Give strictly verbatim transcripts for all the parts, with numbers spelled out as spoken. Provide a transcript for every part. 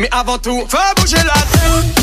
Mais avant tout, fais bouger la tête।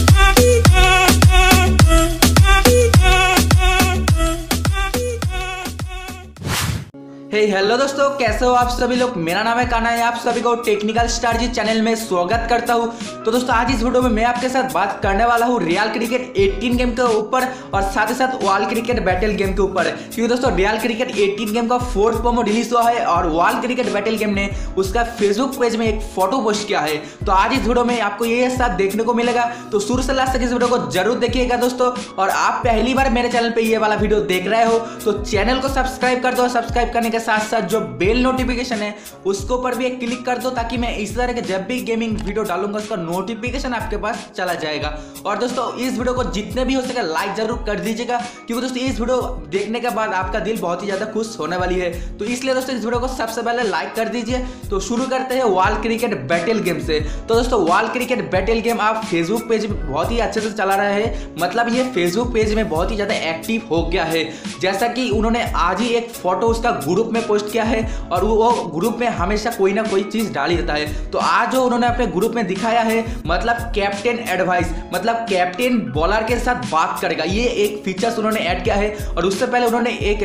Hey, hello दोस्तों, कैसे हो आप सभी लोग। मेरा नाम है कान्हा है, आप सभी को टेक्निकल स्टारजी चैनल में स्वागत करता हूँ। तो दोस्तों आज इस वीडियो में मैं आपके साथ बात करने वाला हूँ रियल क्रिकेट अठारह गेम के ऊपर और साथ ही साथ वर्ल्ड क्रिकेट बैटल गेम के ऊपर, क्योंकि दोस्तों रियल क्रिकेट अठारह गेम का फोर्थ प्रोमो रिलीज हुआ है और वर्ल्ड क्रिकेट बैटल गेम ने उसका फेसबुक पेज में एक फोटो पोस्ट किया है। तो आज इस वीडियो में आपको ये सब देखने को मिलेगा, तो शुरू से लास्ट तक इस वीडियो को जरूर देखिएगा दोस्तों। और आप पहली बार मेरे चैनल पर ये वाला वीडियो देख रहे हो तो चैनल को सब्सक्राइब कर दो, सब्सक्राइब करने के साथ साथ जो बेल नोटिफिकेशन है उसके ऊपर भी एक क्लिक कर दो, ताकि मैं इस तरह के जब भी गेमिंग वीडियो डालूंगा उसका नोटिफिकेशन आपके पास चला जाएगा। और दोस्तों इस वीडियो को जितने भी हो सके लाइक जरूर कर दीजिएगा, क्योंकि दोस्तों इस वीडियो देखने के बाद आपका दिल बहुत ही ज्यादा खुश होने वाली है। तो इसलिए दोस्तों इस वीडियो को सबसे पहले लाइक कर दीजिए। तो शुरू करते हैं वर्ल्ड क्रिकेट बैटल गेम से। तो दोस्तों वर्ल्ड क्रिकेट बैटल गेम आप फेसबुक पेज बहुत ही अच्छे से चला रहे हैं, मतलब ये फेसबुक पेज में बहुत ही ज्यादा एक्टिव हो गया है। जैसा कि उन्होंने आज ही एक फोटो उसका ग्रुप में पोस्ट किया है और वो ग्रुप में हमेशा कोई ना कोई चीज डाली रहता है। तो आज जो उन्होंने अपने ग्रुप में दिखाया है, मतलब कैप्टन एडवाइस, मतलब कैप्टन बॉलर के साथ बात करेगा, ये एक फीचर्स उन्होंने ऐड किया है। और उससे पहले उन्होंने एक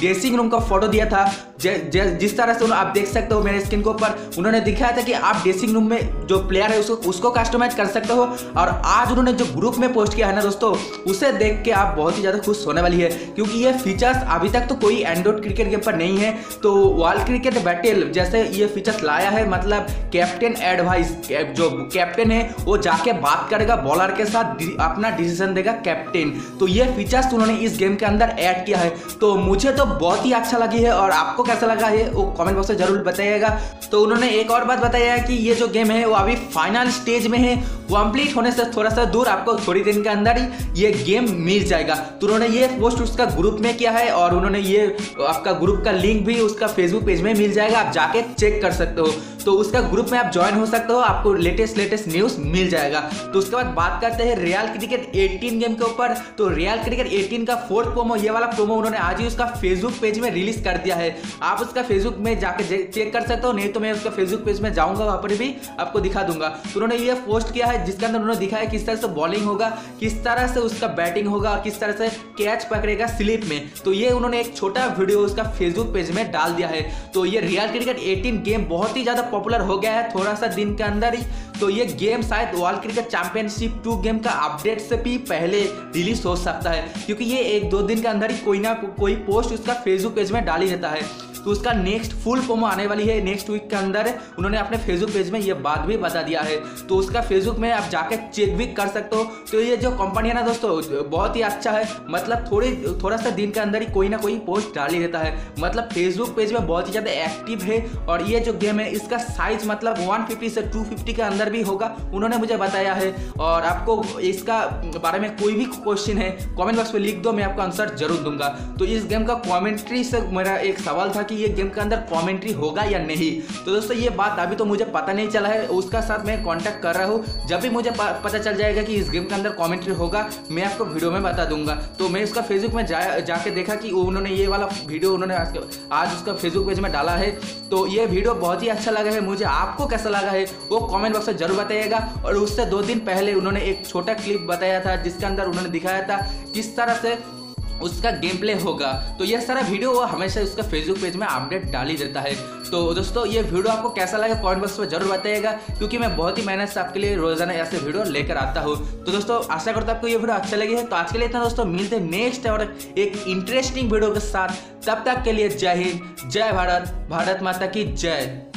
ड्रेसिंग रूम का फोटो दिया था, ज, ज, जिस तरह से आप देख सकते हो मेरे स्क्रीन के ऊपर। उन्होंने दिखाया था कि आप ड्रेसिंग रूम में जो प्लेयर है उसको उसको कस्टमाइज कर सकते हो। और आज उन्होंने जो ग्रुप में पोस्ट किया है ना दोस्तों, उसे देख के आप बहुत ही ज़्यादा खुश होने वाली है, क्योंकि ये फीचर्स अभी तक तो कोई एंड्रॉइड क्रिकेट गेम पर नहीं है। तो वर्ल्ड क्रिकेट बैटल जैसे ये फीचर्स लाया है, मतलब कैप्टन एडवाइस, जो कैप्टन है वो जाके बात करेगा बॉलर के साथ, अपना डिसीजन देगा कैप्टन। तो ये फीचर्स उन्होंने इस गेम के अंदर ऐड किया है। तो मुझे तो बहुत ही अच्छा लगी है, और आपको कैसा लगा है वो कमेंट बॉक्स में जरूर बताइएगा। तो उन्होंने एक और बात बताई है कि ये जो गेम है वो अभी फाइनल स्टेज में है, कंप्लीट होने से थोड़ा सा दूर, आपको थोड़ी दिन के अंदर ही ये गेम मिल जाएगा। तो उन्होंने ये पोस्ट उसका ग्रुप में किया है, और उन्होंने ये आपका ग्रुप का लिंक भी उसका फेसबुक पेज में मिल जाएगा, आप जाके चेक कर सकते हो। तो उसका ग्रुप में आप ज्वाइन हो सकते हो, आपको लेटेस्ट लेटेस्ट न्यूज मिल जाएगा। तो उसके बाद बात करते हैं रियल क्रिकेट अठारह गेम के ऊपर। तो रियल क्रिकेट अठारह का फोर्थ प्रोमो, ये वाला प्रोमो उन्होंने आज ही उसका फेसबुक पेज में रिलीज कर दिया है। आप उसका फेसबुक में जाके चेक कर सकते हो, नहीं तो मैं उसका फेसबुक पेज में जाऊँगा, वहाँ पर भी आपको दिखा दूंगा। तो उन्होंने ये पोस्ट किया है, जिसके अंदर उन्होंने दिखाया किस तरह से बॉलिंग होगा, किस तरह से उसका बैटिंग होगा, और किस तरह से कैच पकड़ेगा स्लिप में। तो ये उन्होंने एक छोटा वीडियो उसका फेसबुक पेज में डाल दिया है। तो ये रियल क्रिकेट अठारह गेम बहुत ही ज़्यादा पॉपुलर हो गया है थोड़ा सा दिन के अंदर ही। तो ये गेम शायद world cricket championship two game का अपडेट से भी पहले रिलीज हो सकता है, क्योंकि ये एक दो दिन के अंदर ही कोई ना कोई पोस्ट उसका फेसबुक पेज में डाली रहता है। तो उसका नेक्स्ट फुल प्रोमो आने वाली है नेक्स्ट वीक के अंदर। उन्होंने अपने फेसबुक पेज में ये बात भी बता दिया है, तो उसका फेसबुक में आप जाके चेक भी कर सकते हो। तो ये जो कंपनी है ना दोस्तों बहुत ही अच्छा है, मतलब थोड़ी थोड़ा सा दिन के अंदर ही कोई ना कोई पोस्ट डाली रहता है, मतलब फेसबुक पेज में बहुत ही ज़्यादा एक्टिव है। और ये जो गेम है इसका साइज मतलब एक सौ पचास से दो सौ पचास के अंदर भी होगा, उन्होंने मुझे बताया है। और आपको इसका बारे में कोई भी क्वेश्चन है कॉमेंट बॉक्स में लिख दो, मैं आपको आंसर जरूर दूंगा। तो इस गेम का कॉमेंट्री से मेरा एक सवाल था, ये गेम के अंदर कमेंट्री होगा या नहीं। तो दोस्तों ये बात अभी तो मुझे पता नहीं चला है, उसका साथ मैं कांटेक्ट कर रहा हूँ। जब भी मुझे पता चल जाएगा कि इस गेम के अंदर कमेंट्री होगा, मैं आपको वीडियो में बता दूंगा। तो मैं उसका फेसबुक में जा जाके देखा कि उन्होंने ये वाला वीडियो उन्होंने आज, आज उसका फेसबुक पेज में डाला है। तो ये वीडियो बहुत ही अच्छा लगा है मुझे, आपको कैसा लगा है वो कॉमेंट बॉक्स में जरूर बताइएगा। और उससे दो दिन पहले उन्होंने एक छोटा क्लिप बताया था, जिसके अंदर उन्होंने दिखाया था किस तरह से उसका गेम प्ले होगा। तो ये सारा वीडियो वो हमेशा उसका फेसबुक पेज में अपडेट डाल ही देता है। तो दोस्तों ये वीडियो आपको कैसा लगा कमेंट बॉक्स में जरूर बताइएगा, क्योंकि मैं बहुत ही मेहनत से आपके लिए रोजाना ऐसे वीडियो लेकर आता हूँ। तो दोस्तों आशा करता हूँ आपको ये वीडियो अच्छा लगी है। तो आज के लिए इतना दोस्तों, मिलते हैं नेक्स्ट और एक इंटरेस्टिंग वीडियो के साथ। तब तक के लिए जय हिंद, जय भारत, भारत माता की जय।